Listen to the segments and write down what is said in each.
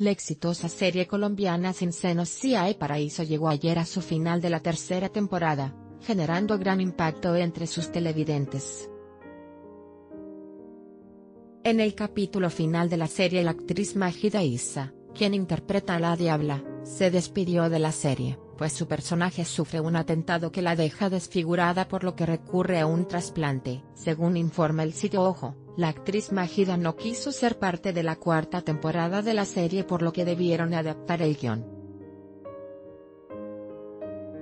La exitosa serie colombiana Sin Senos Sí hay Paraíso llegó ayer a su final de la tercera temporada, generando gran impacto entre sus televidentes. En el capítulo final de la serie, la actriz Majida Issa, quien interpreta a La Diabla, se despidió de la serie, pues su personaje sufre un atentado que la deja desfigurada, por lo que recurre a un trasplante. Según informa el sitio Ojo, la actriz Majida no quiso ser parte de la cuarta temporada de la serie, por lo que debieron adaptar el guión.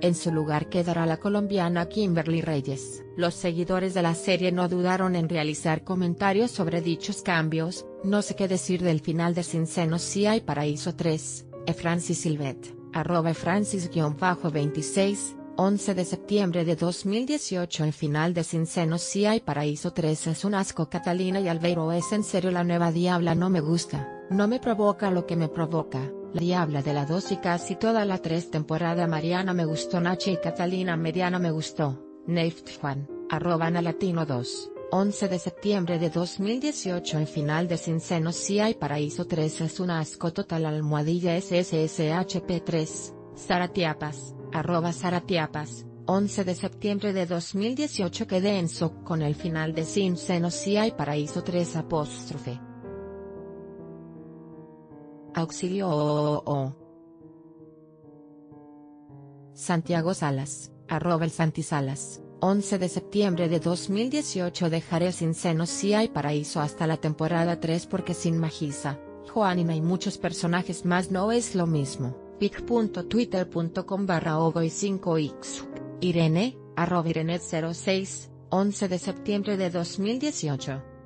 En su lugar quedará la colombiana Kimberly Reyes. Los seguidores de la serie no dudaron en realizar comentarios sobre dichos cambios. No sé qué decir del final de Sin Senos Sí hay Paraíso 3, Francis Silvet, @francis_26, 11 de septiembre de 2018. El final de Sin Senos Sí hay Paraíso 3 es un asco. Catalina y Albeiro: es en serio, la nueva Diabla no me gusta, no me provoca lo que me provoca La Diabla de la 2 y casi toda la 3 temporada. Mariana: me gustó. Nachi y Catalina: Mediana me gustó. Neift Juan, @analatino2, 11 de septiembre de 2018. El final de Sin Senos Sí hay Paraíso 3 es un asco total. @ SSSHP3, Saratiapas, @Saratiapas, 11 de septiembre de 2018. Quedé en shock con el final de Sin Senos Sí hay Paraíso 3 . Auxilio. Santiago Salas, @elsantisalas, 11 de septiembre de 2018. Dejaré Sin Senos Sí hay Paraíso hasta la temporada 3 porque sin Majisa, Joanina y muchos personajes más no es lo mismo. pic.twitter.com/ogoy5x. Irene, @Irenet06, 11 de septiembre de 2018.